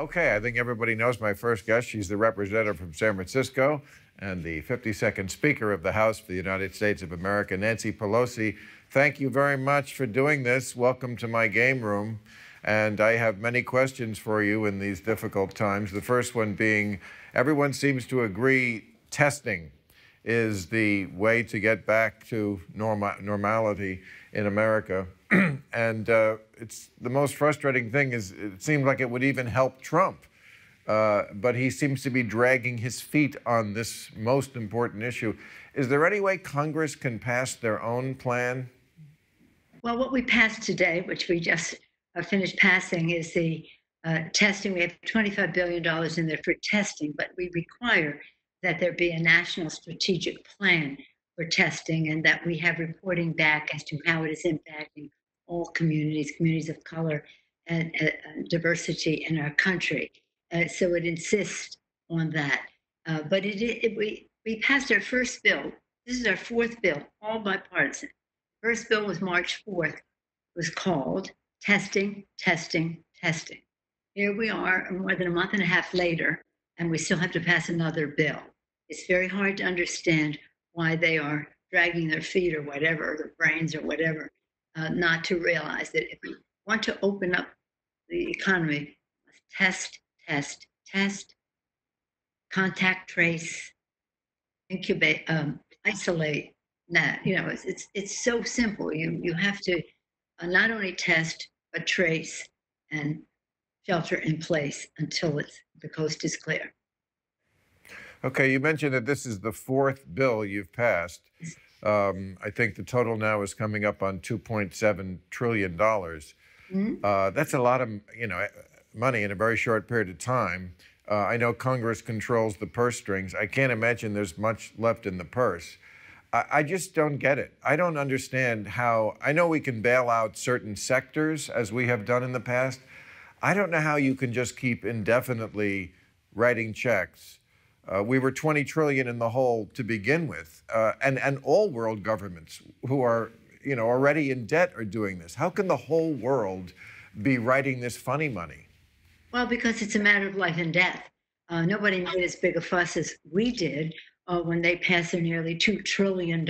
Okay, I think everybody knows my first guest. She's the representative from San Francisco and the 52nd Speaker of the House for the United States of America, Nancy Pelosi. Thank you very much for doing this. Welcome to my game room. And I have many questions for you in these difficult times. The first one being, everyone seems to agree testing is the way to get back to normality in America. And it's the most frustrating thing is it seemed like it would even help Trump. But he seems to be dragging his feet on this most important issue. Is there any way Congress can pass their own plan? Well, what we passed today, which we just finished passing, is the testing. We have $25 billion in there for testing, but we require that there be a national strategic plan for testing and that we have reporting back as to how it is impacting all communities, communities of color and diversity in our country. So it insists on that. But we passed our first bill. This is our fourth bill, all bipartisan. First bill was March 4th. It was called Testing, Testing, Testing. Here we are more than a month and a half later, and we still have to pass another bill. It's very hard to understand why they are dragging their feet or whatever, their brains or whatever, not to realize that if we want to open up the economy, test, test, test, contact trace, incubate, isolate. That, you know, it's so simple. You have to not only test, but trace and shelter in place until the coast is clear. Okay, you mentioned that this is the fourth bill you've passed. I think the total now is coming up on $2.7 trillion. Mm-hmm. That's a lot of, you know, money in a very short period of time. I know Congress controls the purse strings. I can't imagine there's much left in the purse. I just don't get it. I don't understand how. I know we can bail out certain sectors, as we have done in the past. I don't know how you can just keep indefinitely writing checks. We were 20 trillion in the hole to begin with, and all world governments who are, you know, already in debt are doing this. How can the whole world be writing this funny money? Well, because it's a matter of life and death. Nobody made as big a fuss as we did when they passed their nearly $2 trillion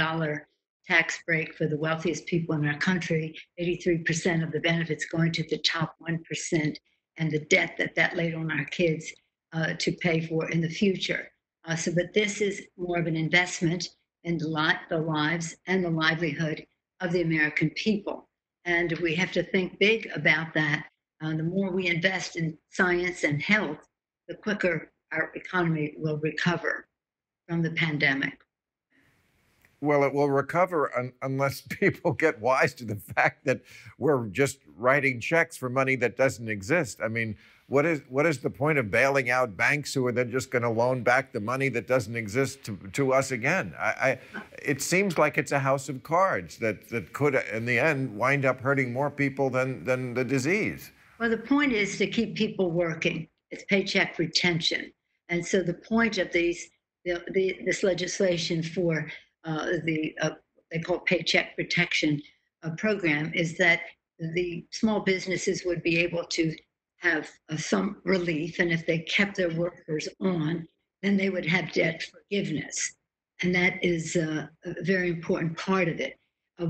tax break for the wealthiest people in our country, 83% of the benefits going to the top 1%, and the debt that laid on our kids to pay for in the future. But this is more of an investment in the lives and the livelihood of the American people. And we have to think big about that. The more we invest in science and health, the quicker our economy will recover from the pandemic. Well, it will recover unless people get wise to the fact that we're just writing checks for money that doesn't exist. I mean, what is the point of bailing out banks who are then just going to loan back the money that doesn't exist to us again? It seems like it's a house of cards that could, in the end, wind up hurting more people than the disease. Well, the point is to keep people working. It's paycheck retention. And so the point of this legislation for they call paycheck protection program is that the small businesses would be able to have some relief, and if they kept their workers on, then they would have debt forgiveness, and that is a very important part of it.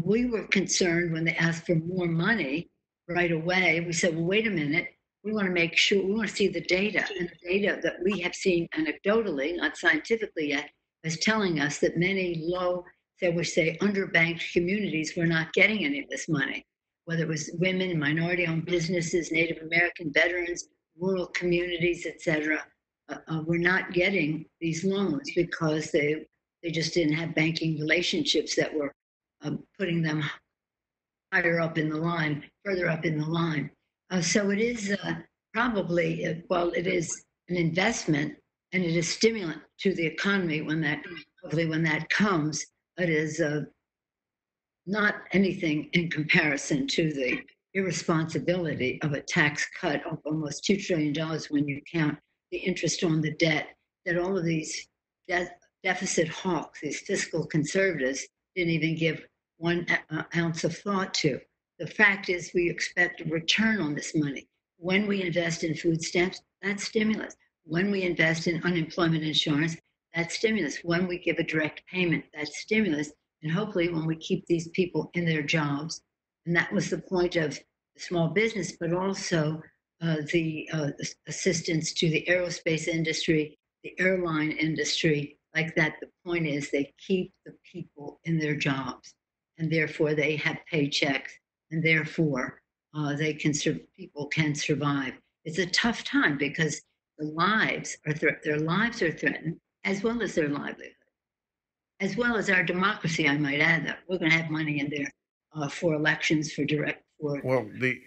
We were concerned when they asked for more money right away. We said, well, wait a minute, we want to make sure, we want to see the data, and the data that we have seen anecdotally, not scientifically yet, was telling us that many low, they would say, underbanked communities were not getting any of this money, whether it was women, minority-owned businesses, Native American veterans, rural communities, et cetera, were not getting these loans because they just didn't have banking relationships that were putting them higher up in the line, further up in the line. So it is probably, well, it is an investment, and it is stimulant to the economy when that comes. It is not anything in comparison to the irresponsibility of a tax cut of almost $2 trillion when you count the interest on the debt that all of these deficit hawks, these fiscal conservatives, didn't even give one ounce of thought to. The fact is we expect a return on this money. When we invest in food stamps, that's stimulus. When we invest in unemployment insurance, that's stimulus. When we give a direct payment, that's stimulus. And hopefully when we keep these people in their jobs, and that was the point of small business, but also the assistance to the aerospace industry, the airline industry, like that. The point is they keep the people in their jobs, and therefore they have paychecks, and therefore people can survive. It's a tough time because their lives are threatened, as well as their livelihood, as well as our democracy. I might add that we're going to have money in there for elections, for direct. Well, the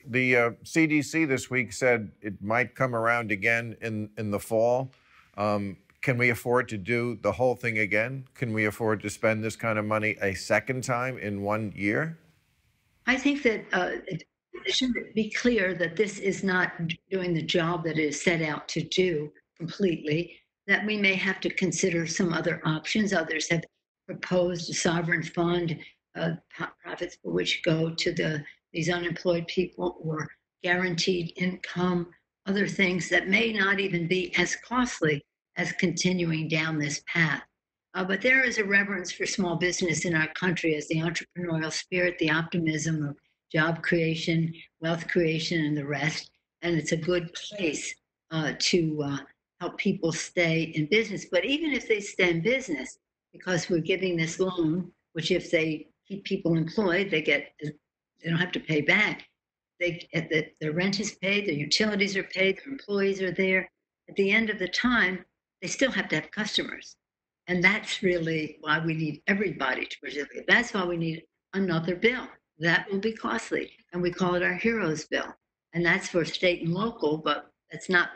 CDC this week said it might come around again in the fall. Can we afford to do the whole thing again? Can we afford to spend this kind of money a second time in 1 year? I think that it should be clear that this is not doing the job that it is set out to do completely, that we may have to consider some other options. Others have proposed a sovereign fund, profits for which go to these unemployed people, or guaranteed income, other things that may not even be as costly as continuing down this path. But there is a reverence for small business in our country as the entrepreneurial spirit, the optimism of job creation, wealth creation, and the rest. And it's a good place to help people stay in business. But even if they stay in business, because we're giving this loan, which if they keep people employed, they don't have to pay back. Their rent is paid, their utilities are paid, their employees are there. At the end of the time, they still have to have customers. And that's really why we need everybody to participate. That's why we need another bill. That will be costly. And we call it our Heroes Bill. And that's for state and local, but it's not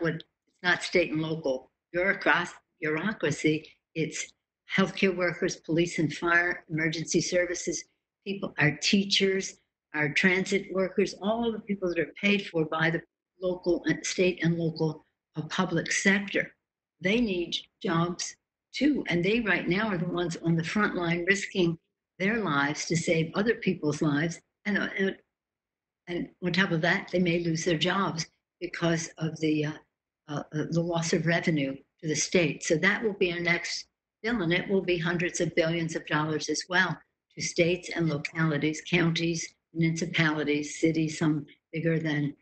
state and local bureaucracy. It's healthcare workers, police and fire, emergency services, people, our teachers, our transit workers, all the people that are paid for by the local and state and local public sector. They need jobs too. And they right now are the ones on the front line risking their lives to save other people's lives. And on top of that, they may lose their jobs because of the loss of revenue to the state. So that will be our next bill, and it will be hundreds of billions of dollars as well to states and localities, counties, municipalities, cities, some bigger than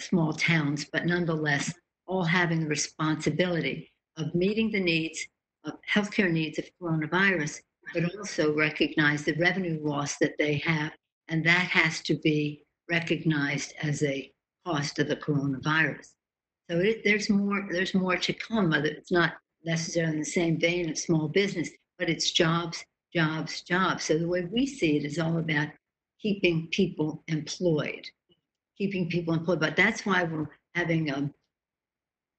small towns, but nonetheless, all having the responsibility of meeting the needs of healthcare needs of coronavirus, but also recognize the revenue loss that they have. And that has to be recognized as a cost of the coronavirus. So there's more to come. It's not necessarily in the same vein of small business, but it's jobs, jobs, jobs. So the way we see it is all about keeping people employed, But that's why we're having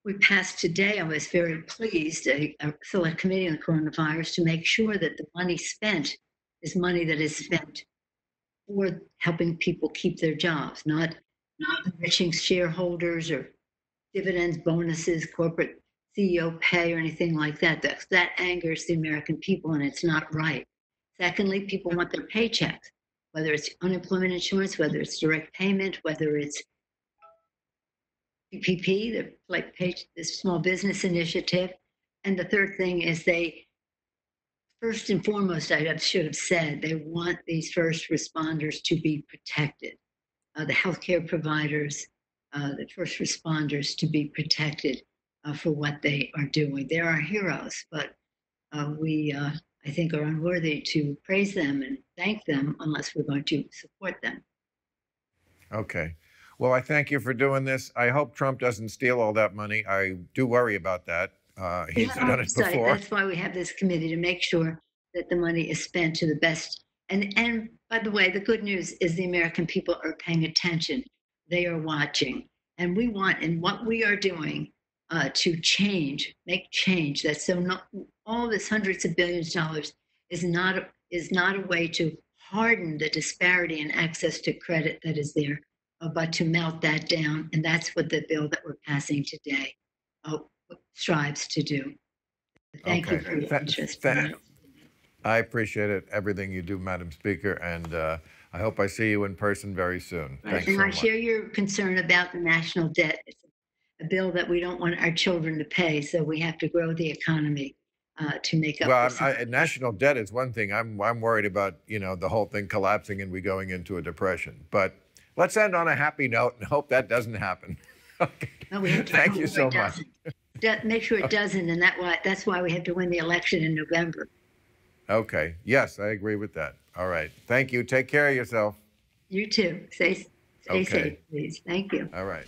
we passed today, I was very pleased, a select committee on the coronavirus to make sure that the money spent is money that is spent for helping people keep their jobs, not enriching shareholders or dividends, bonuses, corporate CEO pay or anything like that. That angers the American people, and it's not right. Secondly, people want their paychecks. Whether it's unemployment insurance, whether it's direct payment, whether it's PPP, the Small Business Initiative. And the third thing is first and foremost, I should have said, they want these first responders to be protected. The healthcare providers, the first responders to be protected for what they are doing. They're our heroes, but we I think are unworthy to praise them and thank them unless we're going to support them. Okay. Well, I thank you for doing this. I hope Trump doesn't steal all that money. I do worry about that. He's done it before. That's why we have this committee, to make sure that the money is spent to the best. And by the way, the good news is the American people are paying attention. They are watching. And we want, in what we are doing, to make change. All this hundreds of billions of dollars is not a way to harden the disparity in access to credit that is there, but to melt that down. And that's what the bill that we're passing today strives to do. Thank you for your interest. I appreciate it, everything you do, Madam Speaker, and I hope I see you in person very soon. Right. Thanks so much. And I share your concern about the national debt. a bill that we don't want our children to pay, so we have to grow the economy to make up. Well, national debt is one thing. I'm worried about, you know, the whole thing collapsing and we going into a depression. But let's end on a happy note and hope that doesn't happen. Okay. Well, we have to thank you so much. Make sure it doesn't, and that's why we have to win the election in November. Okay. Yes, I agree with that. All right. Thank you. Take care of yourself. You too. Stay safe, please. Thank you. All right.